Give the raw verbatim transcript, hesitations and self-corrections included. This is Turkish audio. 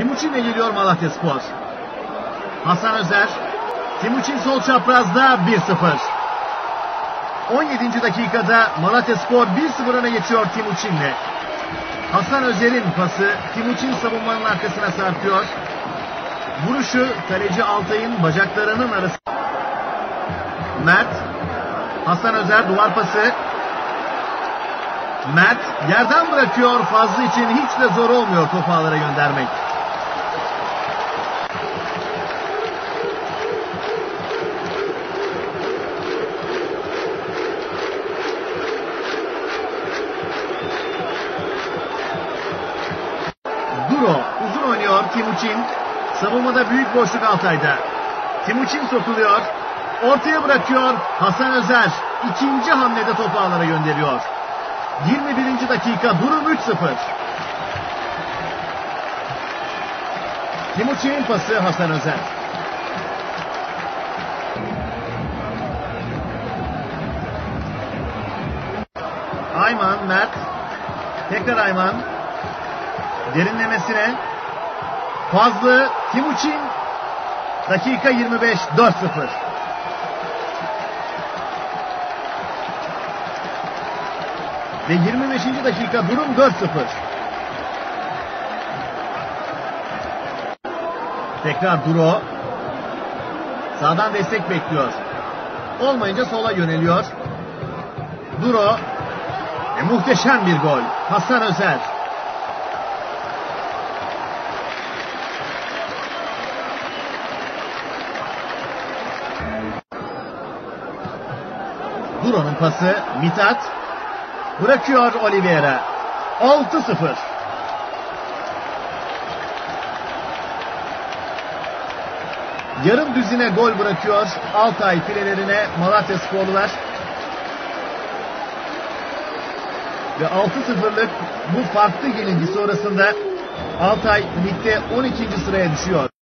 Timuçin'e geliyor Malatyaspor. Hasan Özer. Timuçin sol çaprazda bir sıfır. on yedinci dakikada Malatyaspor bir sıfır öne geçiyor Timuçin'le. Hasan Özer'in pası Timuçin savunmanın arkasına sarkıyor. Vuruşu kaleci Altay'ın bacaklarının arası. Mert. Hasan Özer duvar pası. Mert yerden bırakıyor. Fazlı için hiç de zor olmuyor topu ağlara göndermek. Bruno uzun oynuyor Timuçin. Savunmada büyük boşluk Altay'da. Timuçin sokuluyor. Ortaya bırakıyor Hasan Özer. İkinci hamlede topu ağlara gönderiyor. yirmi birinci dakika durum üç sıfır. Timuçin'in pası Hasan Özer. Ayman, Mert. Tekrar Ayman. Derinlemesine. Fazlı, Timuçin. Dakika yirmi beş, dört sıfır. Ve yirmi beşinci dakika durum dört sıfır. Tekrar Bruno. Sağdan destek bekliyor. Olmayınca sola yöneliyor. Bruno. E, muhteşem bir gol. Hasan Özer. Bruno'nun pası Mithat. Bırakıyor Oliveira. altı sıfır. Yarım düzine gol bırakıyor Altay filelerine Malatyasporlular. Ve altı sıfırlık bu farklı yenilgi sonrasında Altay ligde on ikinci sıraya düşüyor.